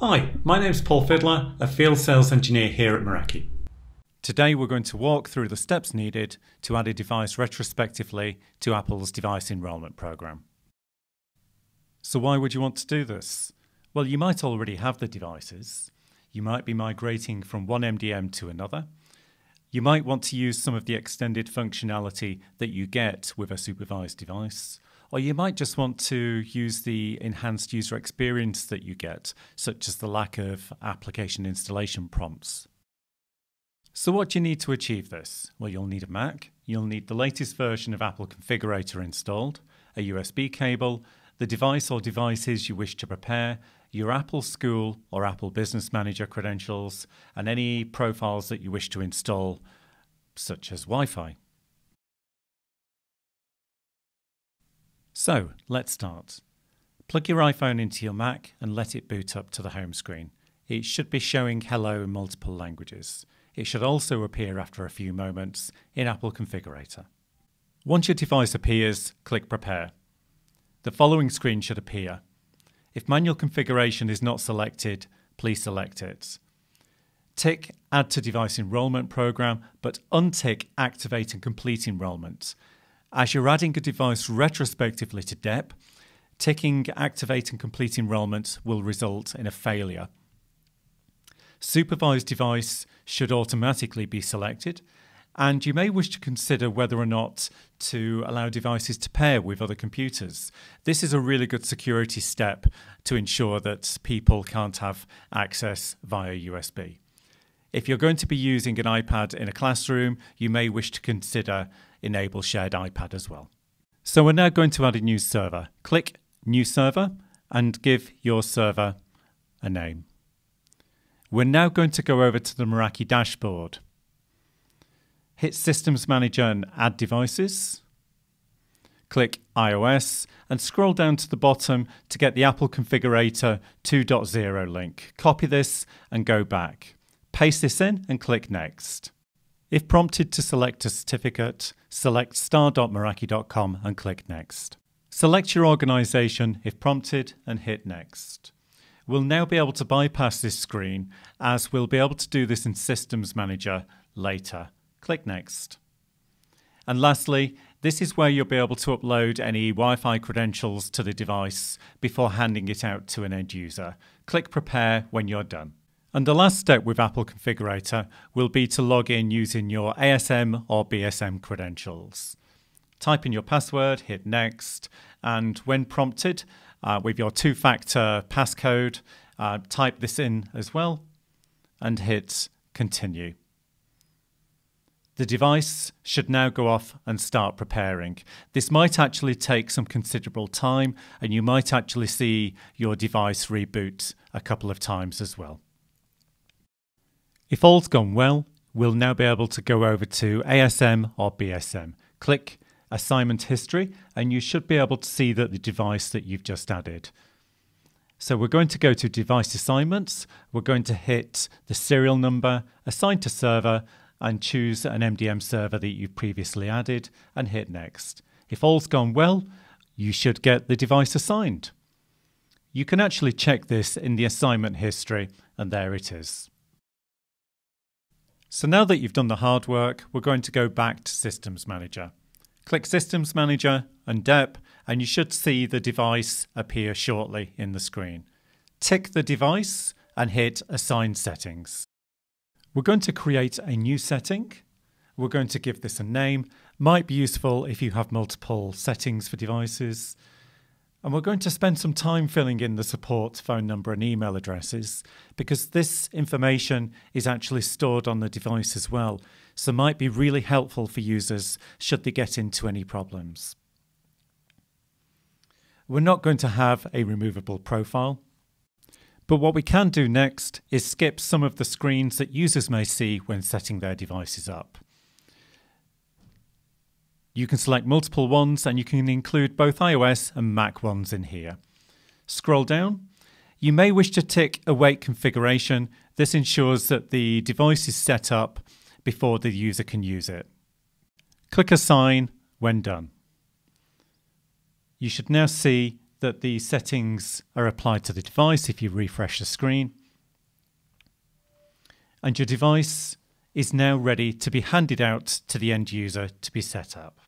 Hi, my name's Paul Fiddler, a field sales engineer here at Meraki. Today we're going to walk through the steps needed to add a device retrospectively to Apple's Device Enrollment Program. So why would you want to do this? Well, you might already have the devices. You might be migrating from one MDM to another. You might want to use some of the extended functionality that you get with a supervised device. Or you might just want to use the enhanced user experience that you get, such as the lack of application installation prompts. So what do you need to achieve this? Well, you'll need a Mac, you'll need the latest version of Apple Configurator installed, a USB cable, the device or devices you wish to prepare, your Apple School or Apple Business Manager credentials, and any profiles that you wish to install, such as Wi-Fi. So, let's start. Plug your iPhone into your Mac and let it boot up to the home screen. It should be showing hello in multiple languages. It should also appear after a few moments in Apple Configurator. Once your device appears, click Prepare. The following screen should appear. If manual configuration is not selected, please select it. Tick Add to Device Enrollment Program, but untick Activate and Complete Enrollment. As you're adding a device retrospectively to DEP, ticking Activate and Complete Enrollment will result in a failure. Supervised device should automatically be selected, and you may wish to consider whether or not to allow devices to pair with other computers. This is a really good security step to ensure that people can't have access via USB. If you're going to be using an iPad in a classroom, you may wish to consider enable shared iPad as well. So we're now going to add a new server. Click New Server and give your server a name. We're now going to go over to the Meraki dashboard. Hit Systems Manager and Add Devices. Click iOS and scroll down to the bottom to get the Apple Configurator 2.0 link. Copy this and go back. Paste this in and click Next. If prompted to select a certificate, select star.meraki.com and click Next. Select your organization if prompted and hit Next. We'll now be able to bypass this screen as we'll be able to do this in Systems Manager later. Click Next. And lastly, this is where you'll be able to upload any Wi-Fi credentials to the device before handing it out to an end user. Click Prepare when you're done. And the last step with Apple Configurator will be to log in using your ASM or BSM credentials. Type in your password, hit Next, and when prompted with your two-factor passcode, type this in as well and hit Continue. The device should now go off and start preparing. This might actually take some considerable time, and you might actually see your device reboot a couple of times as well. If all's gone well, we'll now be able to go over to ASM or BSM. Click Assignment History, and you should be able to see that the device that you've just added. So we're going to go to Device Assignments. We're going to hit the serial number, assign to server, and choose an MDM server that you've previously added, and hit Next. If all's gone well, you should get the device assigned. You can actually check this in the assignment history, and there it is. So now that you've done the hard work, we're going to go back to Systems Manager. Click Systems Manager and DEP, and you should see the device appear shortly in the screen. Tick the device and hit Assign Settings. We're going to create a new setting. We're going to give this a name. Might be useful if you have multiple settings for devices. And we're going to spend some time filling in the support phone number and email addresses, because this information is actually stored on the device as well, so might be really helpful for users should they get into any problems. We're not going to have a removable profile, but what we can do next is skip some of the screens that users may see when setting their devices up. You can select multiple ones, and you can include both iOS and Mac ones in here. Scroll down. You may wish to tick Await Configuration. This ensures that the device is set up before the user can use it. Click Assign when done. You should now see that the settings are applied to the device if you refresh the screen. And your device is now ready to be handed out to the end user to be set up.